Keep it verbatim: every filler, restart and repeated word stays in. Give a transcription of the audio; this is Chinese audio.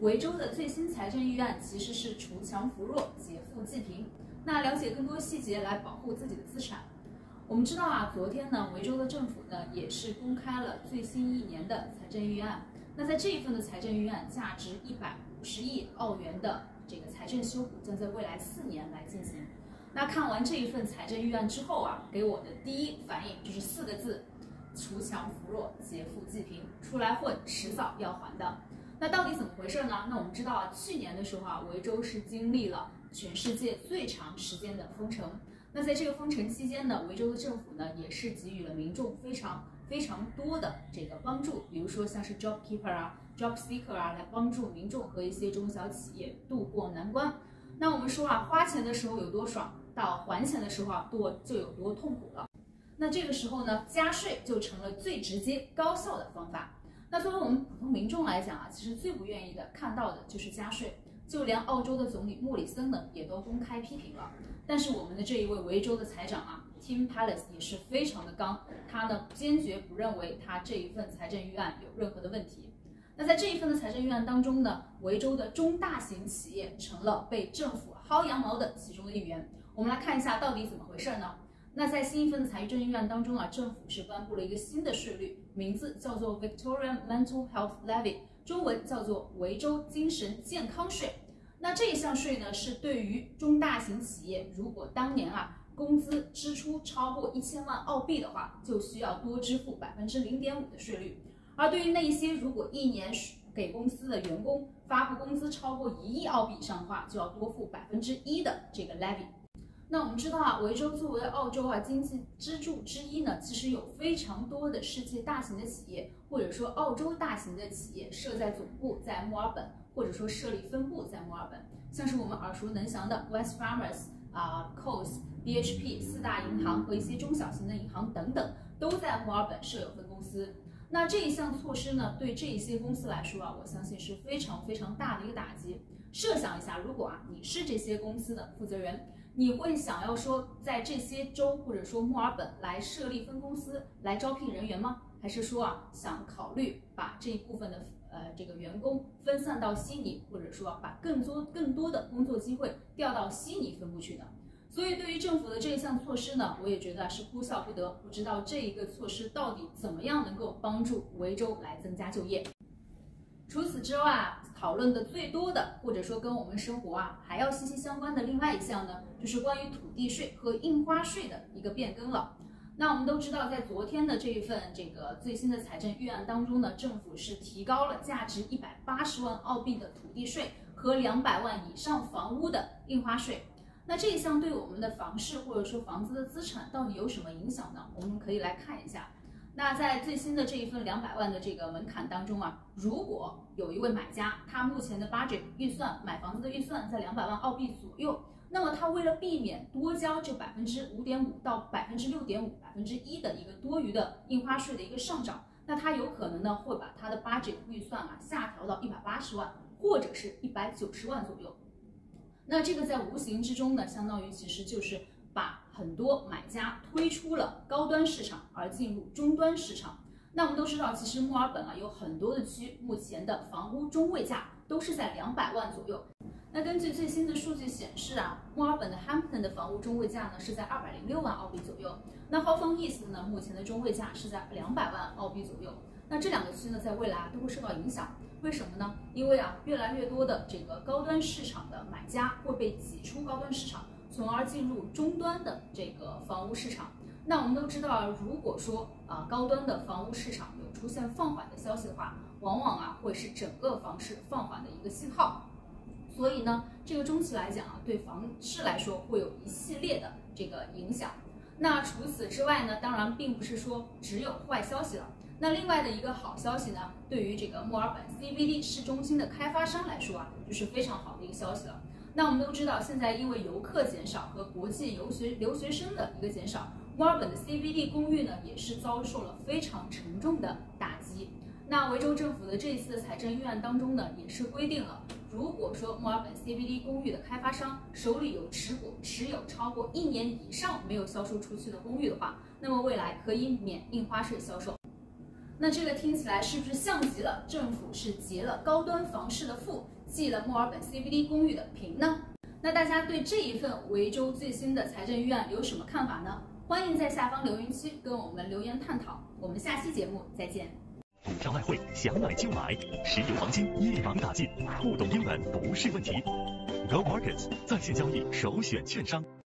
维州的最新财政预案其实是除强扶弱，劫富济贫。那了解更多细节来保护自己的资产。我们知道啊，昨天呢，维州的政府呢也是公开了最新一年的财政预案。那在这一份的财政预案，价值一百五十亿澳元的这个财政修补将在未来四年来进行。那看完这一份财政预案之后啊，给我的第一反应就是四个字：除强扶弱，劫富济贫。出来混，迟早要还的。那到底怎么回事呢？那我们知道啊，去年的时候啊，维州是经历了全世界最长时间的封城。那在这个封城期间呢，维州的政府呢也是给予了民众非常非常多的这个帮助，比如说像是 job keeper 啊、job seeker 啊，来帮助民众和一些中小企业渡过难关。那我们说啊，花钱的时候有多爽，到还钱的时候啊，多就有多痛苦了。那这个时候呢，加税就成了最直接高效的方法。那作为我们普通民众来讲啊，其实最不愿意的看到的就是加税，就连澳洲的总理莫里森呢也都公开批评了。但是我们的这一位维州的财长啊 ，Tim Palace 也是非常的刚，他呢坚决不认为他这一份财政预案有任何的问题。那在这一份的财政预案当中呢，维州的中大型企业成了被政府薅羊毛的其中的一员。我们来看一下到底怎么回事呢？那在新一份的财政预案当中啊，政府是颁布了一个新的税率，名字叫做 Victorian Mental Health Levy， 中文叫做维州精神健康税。那这一项税呢，是对于中大型企业，如果当年啊工资支出超过一千万澳币的话，就需要多支付百分之零点五的税率；而对于那一些如果一年给公司的员工发布工资超过一亿澳币以上的话，就要多付百分之一的这个 levy。那我们知道啊，维州作为澳洲啊经济支柱之一呢，其实有非常多的世界大型的企业，或者说澳洲大型的企业设在总部在墨尔本，或者说设立分部在墨尔本，像是我们耳熟能详的 West Farmers 啊、呃、Coles、B H P 四大银行和一些中小型的银行等等，都在墨尔本设有分公司。那这一项措施呢，对这一些公司来说啊，我相信是非常非常大的一个打击。设想一下，如果啊你是这些公司的负责人，你会想要说在这些州或者说墨尔本来设立分公司来招聘人员吗？还是说啊想考虑把这一部分的呃这个员工分散到悉尼，或者说、啊、把更多更多的工作机会调到悉尼分部去呢？所以对于政府的这一项措施呢，我也觉得是哭笑不得。不知道这一个措施到底怎么样能够帮助维州来增加就业。除此之外啊，讨论的最多的，或者说跟我们生活啊还要息息相关的另外一项呢，就是关于土地税和印花税的一个变更了。那我们都知道，在昨天的这一份这个最新的财政预案当中呢，政府是提高了价值一百八十万澳币的土地税和两百万以上房屋的印花税。那这一项对我们的房市或者说房子的资产到底有什么影响呢？我们可以来看一下。那在最新的这一份两百万的这个门槛当中啊，如果有一位买家，他目前的 budget 预算买房子的预算在两百万澳币左右，那么他为了避免多交这百分之五点五到百分之六点五、百分之一的一个多余的印花税的一个上涨，那他有可能呢会把他的 budget 预算啊下调到一百八十万或者是一百九十万左右。那这个在无形之中呢，相当于其实就是把很多买家推出了高端市场而进入中端市场。那我们都知道，其实墨尔本啊有很多的区目前的房屋中位价都是在两百万左右。那根据最新的数据显示啊，墨尔本的 Hampton 的房屋中位价呢是在二百零六万澳币左右。那 Hawthorn East 呢目前的中位价是在两百万澳币左右。那这两个区呢在未来啊都会受到影响。为什么呢？因为啊越来越多的这个高端市场的买家会被挤出高端市场，从而进入终端的这个房屋市场。那我们都知道，如果说啊高端的房屋市场有出现放缓的消息的话，往往啊会是整个房市放缓的一个信号。所以呢，这个中期来讲啊，对房市来说会有一系列的这个影响。那除此之外呢，当然并不是说只有坏消息了。那另外的一个好消息呢，对于这个墨尔本 C B D 市中心的开发商来说啊，就是非常好的一个消息了。那我们都知道，现在因为游客减少和国际游学留学生的一个减少，墨尔本的 C B D 公寓呢也是遭受了非常沉重的打击。那维州政府的这一次的财政预案当中呢，也是规定了，如果说墨尔本 C B D 公寓的开发商手里有持股持有超过一年以上没有销售出去的公寓的话，那么未来可以免印花税销售。那这个听起来是不是像极了政府是劫了高端房市的富，记了墨尔本 C B D 公寓的贫呢？那大家对这一份维州最新的财政预案有什么看法呢？欢迎在下方留言区跟我们留言探讨。我们下期节目再见。股票外汇想买就买，石油黄金一网打尽，不懂英文不是问题。Go Markets 在线交易首选券商。